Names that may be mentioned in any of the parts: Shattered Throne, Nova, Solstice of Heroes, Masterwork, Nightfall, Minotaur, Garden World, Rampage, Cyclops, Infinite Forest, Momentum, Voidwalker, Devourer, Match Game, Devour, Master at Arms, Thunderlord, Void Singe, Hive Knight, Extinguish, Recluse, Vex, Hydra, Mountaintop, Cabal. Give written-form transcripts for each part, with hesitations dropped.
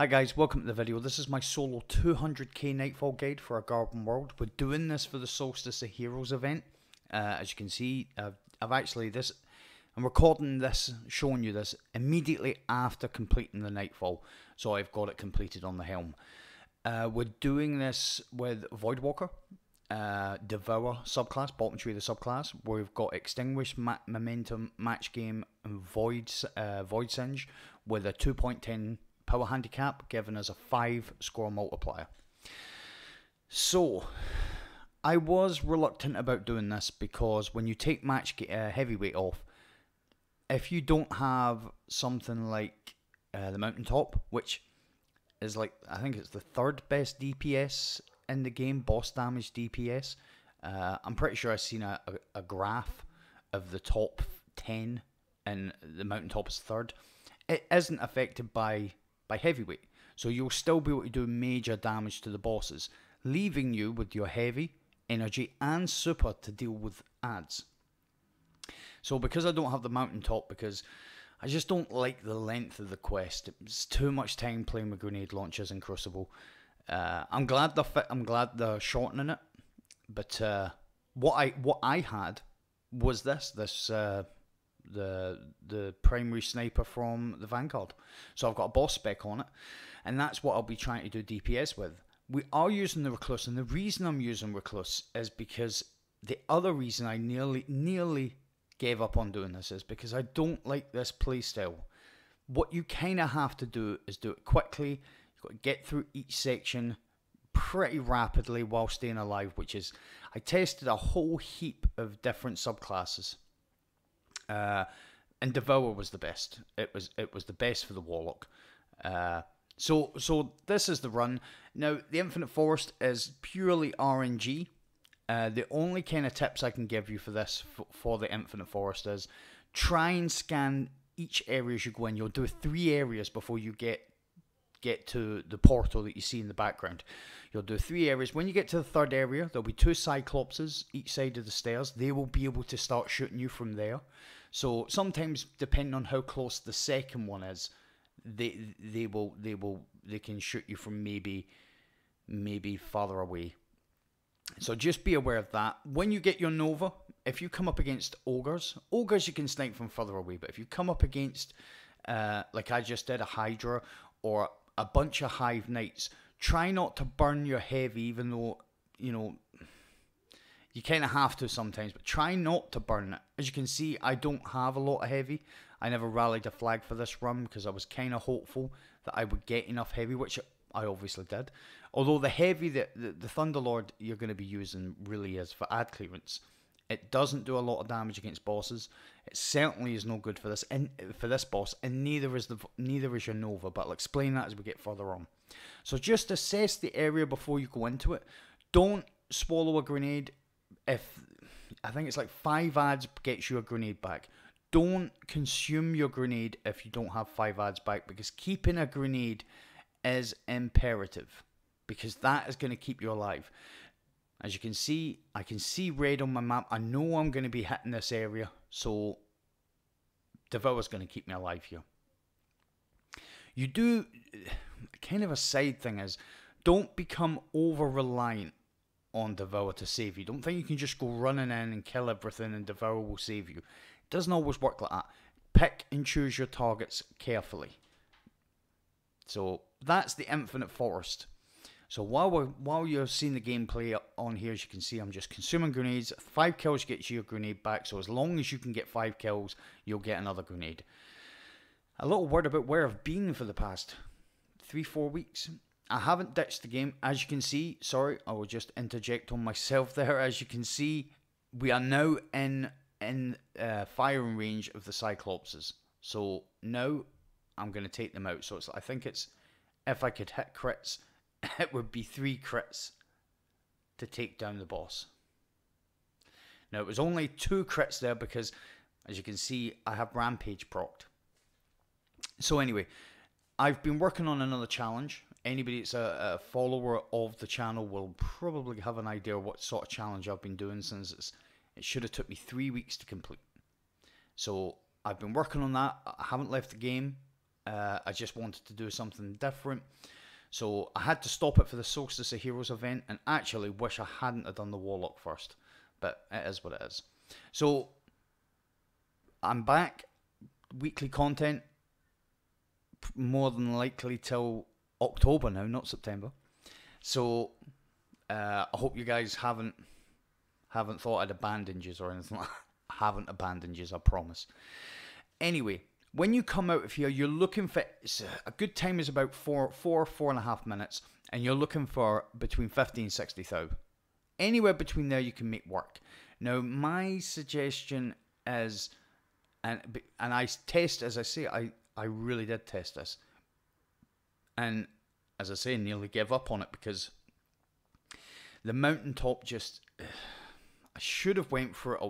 Hi guys, welcome to the video. This is my solo 200k Nightfall guide for a Garden World. We're doing this for the Solstice of Heroes event. As you can see, I've actually this... I'm recording this, showing you this, immediately after completing the Nightfall. So I've got it completed on the helm. We're doing this with Voidwalker, Devour subclass, bottom tree of the subclass. We've got Extinguish, Momentum, Match Game, and Void Singe with a 2.10... power handicap, giving us a 5 score multiplier. So, I was reluctant about doing this because when you take match heavyweight off, if you don't have something like the Mountaintop, which is like, I think it's the 3rd best DPS in the game, boss damage DPS. I'm pretty sure I've seen a graph of the top 10 and the Mountaintop is 3rd. It isn't affected by heavyweight, so you'll still be able to do major damage to the bosses, leaving you with your heavy, energy and super to deal with adds. So because I don't have the Mountaintop, because I just don't like the length of the quest, it's too much time playing with grenade launchers and Crucible. I'm glad they're shortening it, but what I had was the primary sniper from the Vanguard. So I've got a boss spec on it, and that's what I'll be trying to do DPS with. We are using the Recluse, and the reason I'm using Recluse is because the other reason I nearly gave up on doing this is because I don't like this playstyle. What you kind of have to do is do it quickly. You've got to get through each section pretty rapidly while staying alive, which is, I tested a whole heap of different subclasses. And Devour was the best. It was the best for the Warlock. So this is the run. Now the Infinite Forest is purely RNG. The only kind of tips I can give you for this for the Infinite Forest is try and scan each area as you go in. You'll do 3 areas before you get to the portal that you see in the background. You'll do 3 areas. When you get to the 3rd area, there'll be 2 Cyclopses each side of the stairs. They will be able to start shooting you from there. So sometimes, depending on how close the 2nd one is, they can shoot you from maybe farther away. So just be aware of that. When you get your Nova, if you come up against ogres you can snipe from further away. But if you come up against like I just did, a Hydra or a bunch of Hive Knights, try not to burn your heavy, even though, you know, you kind of have to sometimes, but try not to burn it. As you can see, I don't have a lot of heavy. I never rallied a flag for this run because I was kind of hopeful that I would get enough heavy, which I obviously did. Although the heavy that the Thunderlord you're going to be using really is for ad clearance. It doesn't do a lot of damage against bosses. It certainly is no good for this boss, and neither is your Nova. But I'll explain that as we get further on. So just assess the area before you go into it. Don't swallow a grenade. If I think it's like 5 ads gets you a grenade back. Don't consume your grenade if you don't have 5 ads back, because keeping a grenade is imperative, because that is going to keep you alive. As you can see, I can see red on my map. I know I'm going to be hitting this area, so Devour's going to keep me alive here. You do, kind of a side thing is, don't become over-reliant on Devour to save you. Don't think you can just go running in and kill everything and Devour will save you. It doesn't always work like that. Pick and choose your targets carefully. So that's the Infinite Forest. So while you're seeing the gameplay on here, as you can see, I'm just consuming grenades. 5 kills gets you your grenade back, so as long as you can get 5 kills, you'll get another grenade. A little word about where I've been for the past 3-4 weeks. I haven't ditched the game, as you can see. Sorry, I will just interject on myself there. As you can see, we are now in firing range of the Cyclopses. So now I'm going to take them out. So it's, I think it's, if I could hit crits, it would be 3 crits to take down the boss. Now it was only 2 crits there because, as you can see, I have Rampage procced. So anyway, I've been working on another challenge. Anybody that's a follower of the channel will probably have an idea what sort of challenge I've been doing, since it should have took me 3 weeks to complete. So I've been working on that. I haven't left the game. I just wanted to do something different. So I had to stop it for the Solstice of Heroes event, and actually wish I hadn't have done the Warlock first. But it is what it is. So I'm back. Weekly content, more than likely till October now, not September. So I hope you guys haven't thought I'd abandoned yous or anything like that. I haven't abandoned yous, I promise. Anyway, when you come out of here, you're looking for, a good time is about four and a half minutes, and you're looking for between 50 and 60 thou. Anywhere between there you can make work. Now, my suggestion is, and I test, as I say, I really did test this. And as I say, nearly gave up on it because the Mountaintop just, I should have went for it,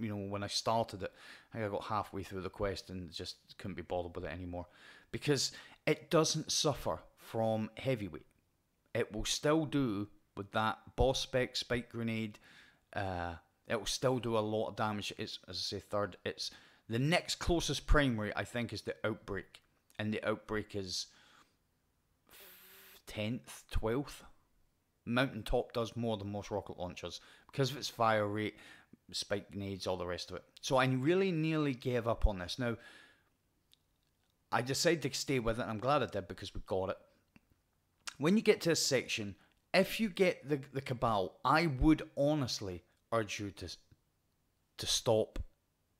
you know, when I started it. I think I got halfway through the quest and just couldn't be bothered with it anymore, because it doesn't suffer from heavyweight. It will still do with that boss spec spike grenade. It will still do a lot of damage. It's, as I say, third. It's the next closest primary, I think, is the Outbreak, and the Outbreak is 10th, 12th. Mountaintop does more than most rocket launchers because of its fire rate, spike grenades, all the rest of it. So I really nearly gave up on this. Now, I decided to stay with it, and I'm glad I did because we got it. When you get to this section, if you get the Cabal, I would honestly urge you to stop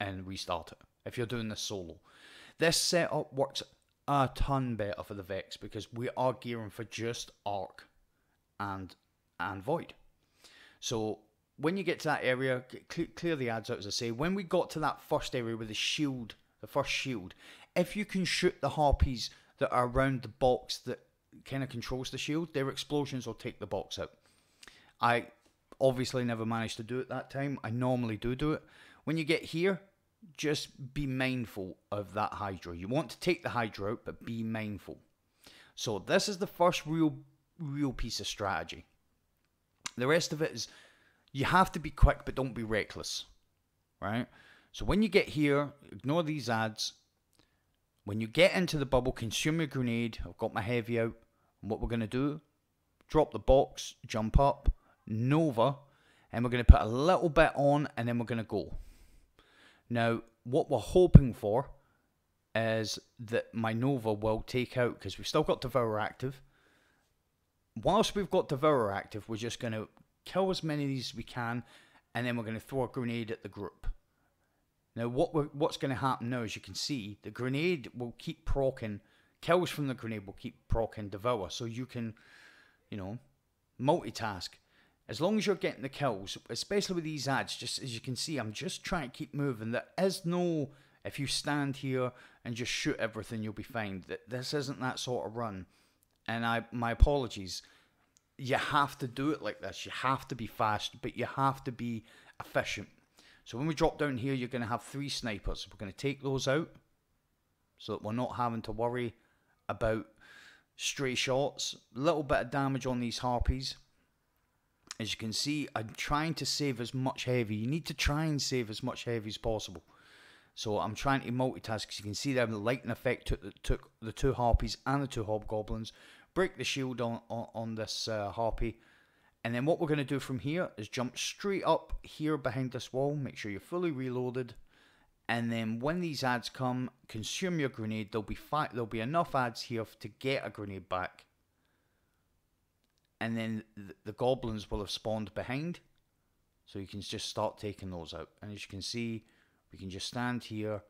and restart it if you're doing this solo. This setup works a ton better for the Vex because we are gearing for just Arc and Void. So when you get to that area, clear the ads out, as I say. When we got to that first area with the shield, the first shield, if you can shoot the harpies that are around the box that kind of controls the shield, their explosions will take the box out. I obviously never managed to do it that time. I normally do it. When you get here, just be mindful of that Hydra. You want to take the Hydra out, but be mindful. So this is the first real piece of strategy. The rest of it is, you have to be quick, but don't be reckless, right? So when you get here, ignore these ads. When you get into the bubble, consume your grenade. I've got my heavy out. And what we're going to do, drop the box, jump up, Nova, and we're going to put a little bit on, and then we're going to go. Now, what we're hoping for is that my Nova will take out, because we've still got Devourer active. Whilst we've got Devourer active, we're just going to kill as many of these as we can, and then we're going to throw a grenade at the group. Now, what's going to happen now, as you can see, the grenade will keep proccing, kills from the grenade will keep proccing Devourer, so you can, you know, multitask. As long as you're getting the kills, especially with these ads, just as you can see, I'm just trying to keep moving. There is no, if you stand here and just shoot everything, you'll be fine. This isn't that sort of run. And my apologies. You have to do it like this. You have to be fast, but you have to be efficient. So when we drop down here, you're going to have three snipers. We're going to take those out so that we're not having to worry about stray shots. A little bit of damage on these harpies. As you can see, I'm trying to save as much heavy. You need to try and save as much heavy as possible. So I'm trying to multitask. As you can see, there, the lightning effect took the two harpies and the two hobgoblins. Break the shield on this harpy. And then what we're going to do from here is jump straight up here behind this wall. Make sure you're fully reloaded. And then when these ads come, consume your grenade. There'll be enough ads here to get a grenade back. And then the goblins will have spawned behind. So you can just start taking those out. And as you can see, we can just stand here.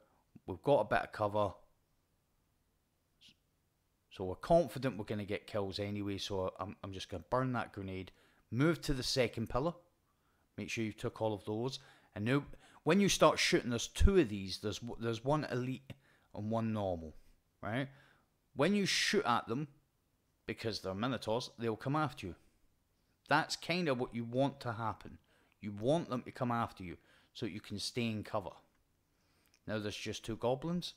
We've got a bit of cover. So we're confident we're going to get kills anyway. So I'm just going to burn that grenade. Move to the second pillar. Make sure you took all of those. And now when you start shooting, there's two of these. There's one elite and one normal. Right? When you shoot at them, because they're Minotaurs, they'll come after you. That's kind of what you want to happen. You want them to come after you so you can stay in cover. Now there's just two goblins,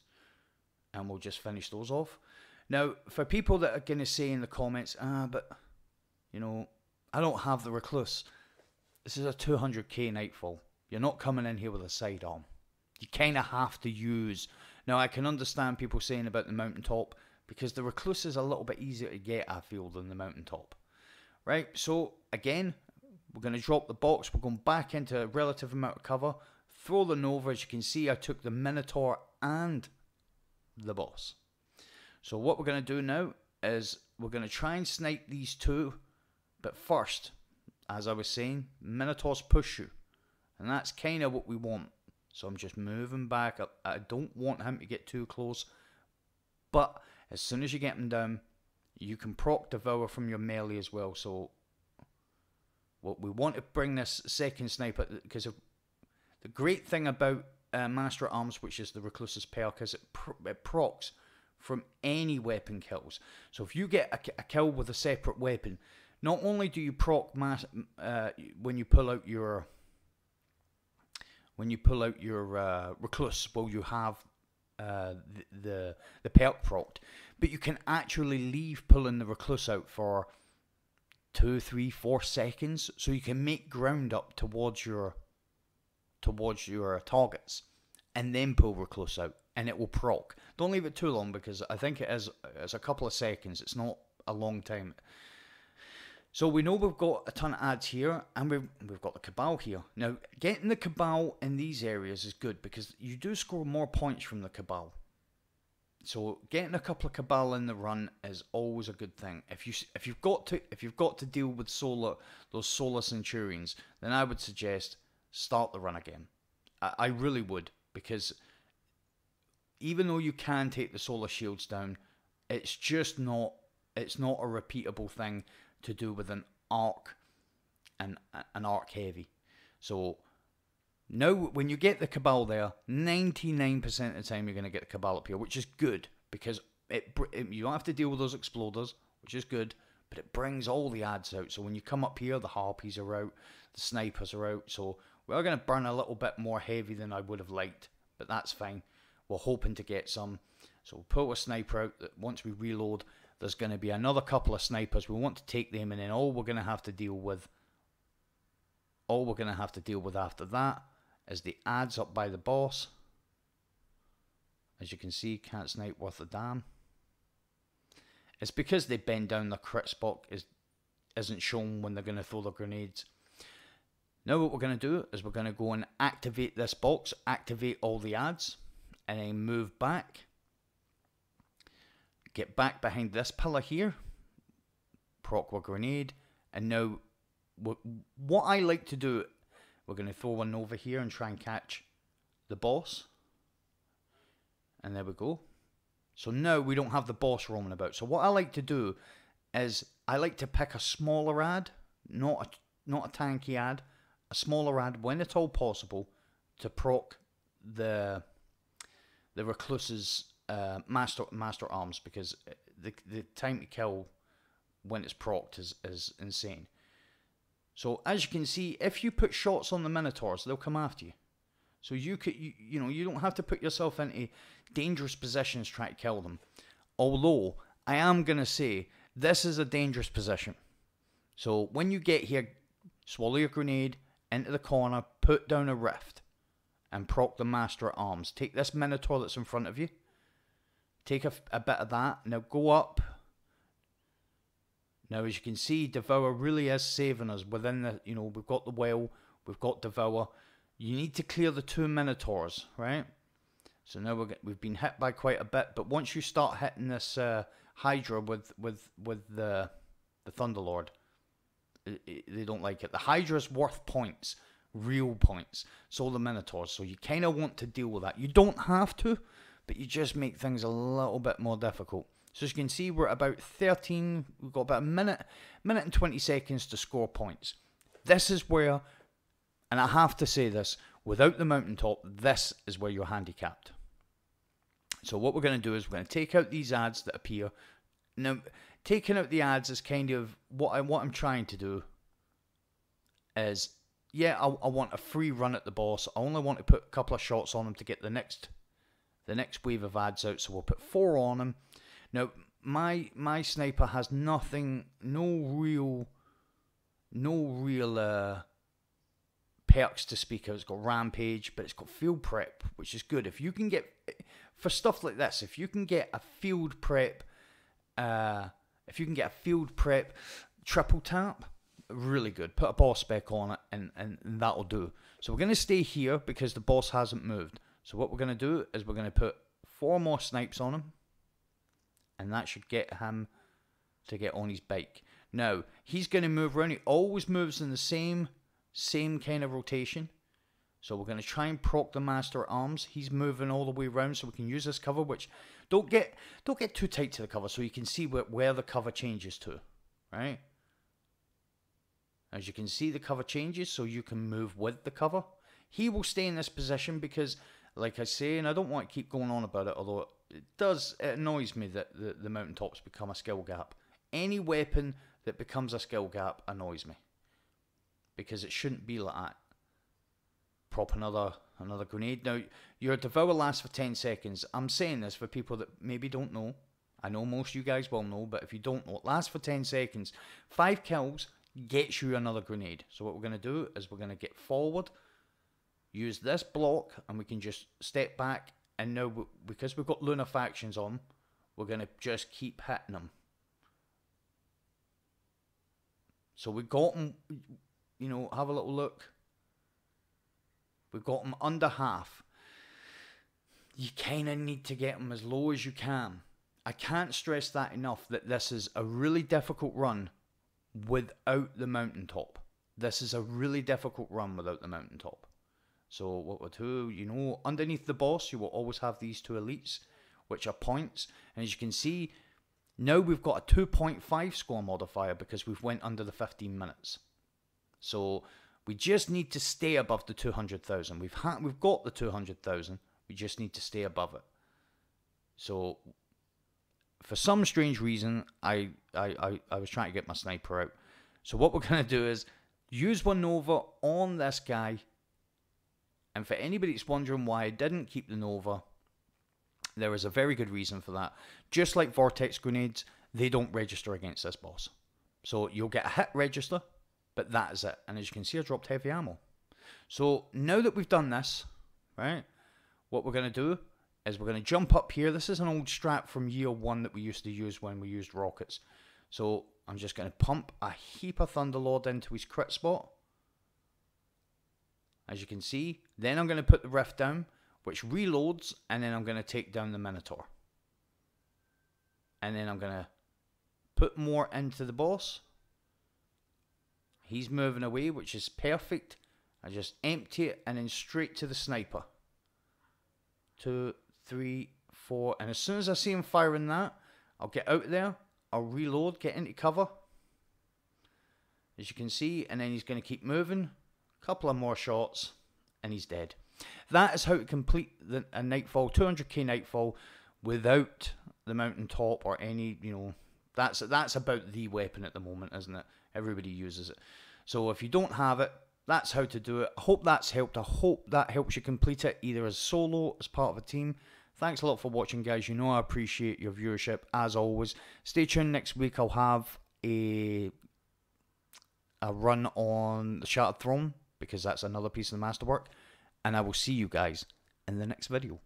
and we'll just finish those off. Now, for people that are going to say in the comments, but, you know, I don't have the Recluse. This is a 200k Nightfall. You're not coming in here with a sidearm. You kind of have to use Now, I can understand people saying about the Mountaintop, because the Recluse is a little bit easier to get, I feel, than the Mountaintop. Right, so again, we're going to drop the box. We're going back into a relative amount of cover. Throw the Nova. As you can see, I took the Minotaur and the boss. So what we're going to do now is we're going to try and snipe these two. But first, as I was saying, Minotaurs push you. And that's kind of what we want. So I'm just moving back up. I don't want him to get too close. But as soon as you get him down, you can proc Devour from your melee as well. So what we want to bring this second sniper, because the great thing about Master at Arms, which is the Recluse's perk, is it procs from any weapon kills. So if you get a kill with a separate weapon, not only do you proc when you pull out your Recluse, well, you have the perk procced, but you can actually leave pulling the Recluse out for 2, 3, 4 seconds, so you can make ground up towards your targets, and then pull Recluse out, and it will proc. Don't leave it too long, because I think it's a couple of seconds. It's not a long time. So we know we've got a ton of ads here, and we've got the Cabal here. Now, getting the Cabal in these areas is good, because you do score more points from the Cabal. So getting a couple of Cabal in the run is always a good thing. If you've got to deal with those solar Centurions, then I would suggest start the run again. I really would, because even though you can take the solar shields down, it's just not a repeatable thing to do with an arc and an arc heavy. So now when you get the Cabal there, 99% of the time you're going to get the Cabal up here, which is good, because you don't have to deal with those Exploders, which is good, but it brings all the adds out. So when you come up here, the Harpies are out, the Snipers are out, so we're going to burn a little bit more heavy than I would have liked, but that's fine. We're hoping to get some. So we'll pull a Sniper out. That once we reload, there's going to be another couple of Snipers. We want to take them, and then all we're going to have to deal with after that is the adds up by the boss. As you can see, can't snipe worth a damn. It's because they bend down. The crit spot isn't shown when they're going to throw their grenades. Now what we're going to do is we're going to go and activate this box, activate all the adds, and then move back. Get back behind this pillar here, proc a grenade, and now what I like to do, we're going to throw one over here and try and catch the boss, and there we go. So now we don't have the boss roaming about. So what I like to do is I like to pick a smaller ad, not a tanky ad, a smaller ad when at all possible, to proc the Recluse's Master Arms, because the time to kill when it's procced is insane. So as you can see, if you put shots on the Minotaurs, they'll come after you. So you don't have to put yourself into dangerous positions trying to kill them. Although I am gonna say this is a dangerous position. So when you get here, swallow your grenade into the corner, put down a rift, and proc the Master at Arms. Take this Minotaur that's in front of you. Take a bit of that. Now go up. Now as you can see, Devour really is saving us. Within the, we've got the well, we've got Devour. You need to clear the two Minotaurs, right? So now we've been hit by quite a bit, but once you start hitting this Hydra with the Thunderlord, they don't like it. The Hydra's worth points, real points. So the Minotaurs. So you kind of want to deal with that. You don't have to, but you just make things a little bit more difficult. So as you can see, we're at about 13. We've got about a minute and 20 seconds to score points. This is where, and I have to say this, without the Mountaintop, this is where you're handicapped. So what we're going to do is we're going to take out these ads that appear. Now, taking out the ads is kind of what I'm trying to do. Is, yeah, I want a free run at the boss. I only want to put a couple of shots on him to get the next wave of ads out, so we'll put 4 on him. Now, my sniper has no real perks to speak of. It's got Rampage, but it's got field prep, which is good. If you can get for stuff like this. If you can get a field prep, triple tap, really good. Put a boss spec on it, and that'll do. So we're going to stay here because the boss hasn't moved. So what we're going to do is we're going to put 4 more snipes on him, and that should get him to get on his bike. Now, he's going to move around. He always moves in the same kind of rotation. So we're going to try and proc the Master at Arms. He's moving all the way around, so we can use this cover, which don't get too tight to the cover, so you can see where the cover changes to, right? As you can see, the cover changes, so you can move with the cover. He will stay in this position because, like I say, and I don't want to keep going on about it, although it annoys me that the mountaintops become a skill gap. Any weapon that becomes a skill gap annoys me, because it shouldn't be like that. Prop another grenade. Now, your Devour lasts for 10 seconds. I'm saying this for people that maybe don't know. I know most of you guys will know, but if you don't know, it lasts for 10 seconds. 5 kills gets you another grenade. So what we're going to do is we're going to get forward, use this block, and we can just step back. And now, because we've got lunar factions on, we're going to just keep hitting them. So we've got them, you know, have a little look. We've got them under half. You kind of need to get them as low as you can. I can't stress that enough, that this is a really difficult run without the mountaintop. This is a really difficult run without the mountaintop. So what we'll do, you know, underneath the boss, you will always have these 2 elites, which are points. And as you can see, now we've got a 2.5 score modifier because we've went under the 15 minutes. So we just need to stay above the 200,000. We've got the 200,000. We just need to stay above it. So for some strange reason, I was trying to get my sniper out. So what we're going to do is use one Nova on this guy. And for anybody that's wondering why I didn't keep the Nova, there is a very good reason for that. Just like Vortex grenades, they don't register against this boss. So you'll get a hit register, but that is it. And as you can see, I dropped heavy ammo. So now that we've done this, right, what we're going to do is we're going to jump up here. This is an old strat from year 1 that we used to use when we used rockets. So I'm just going to pump a heap of Thunderlord into his crit spot, as you can see. Then I'm going to put the rift down, which reloads, and then I'm going to take down the Minotaur. And then I'm going to put more into the boss. He's moving away, which is perfect. I just empty it, and then straight to the sniper. 2, 3, 4, and as soon as I see him firing that, I'll get out there, I'll reload, get into cover, as you can see, and then he's going to keep moving. Couple of more shots, and he's dead. That is how to complete a Nightfall, 200k Nightfall, without the mountaintop or any, you know, that's about the weapon at the moment, isn't it? Everybody uses it. So if you don't have it, that's how to do it. I hope that's helped. I hope that helps you complete it, either as solo, as part of a team. Thanks a lot for watching, guys. You know I appreciate your viewership, as always. Stay tuned next week. I'll have a run on the Shattered Throne, because that's another piece of the masterwork, and I will see you guys in the next video.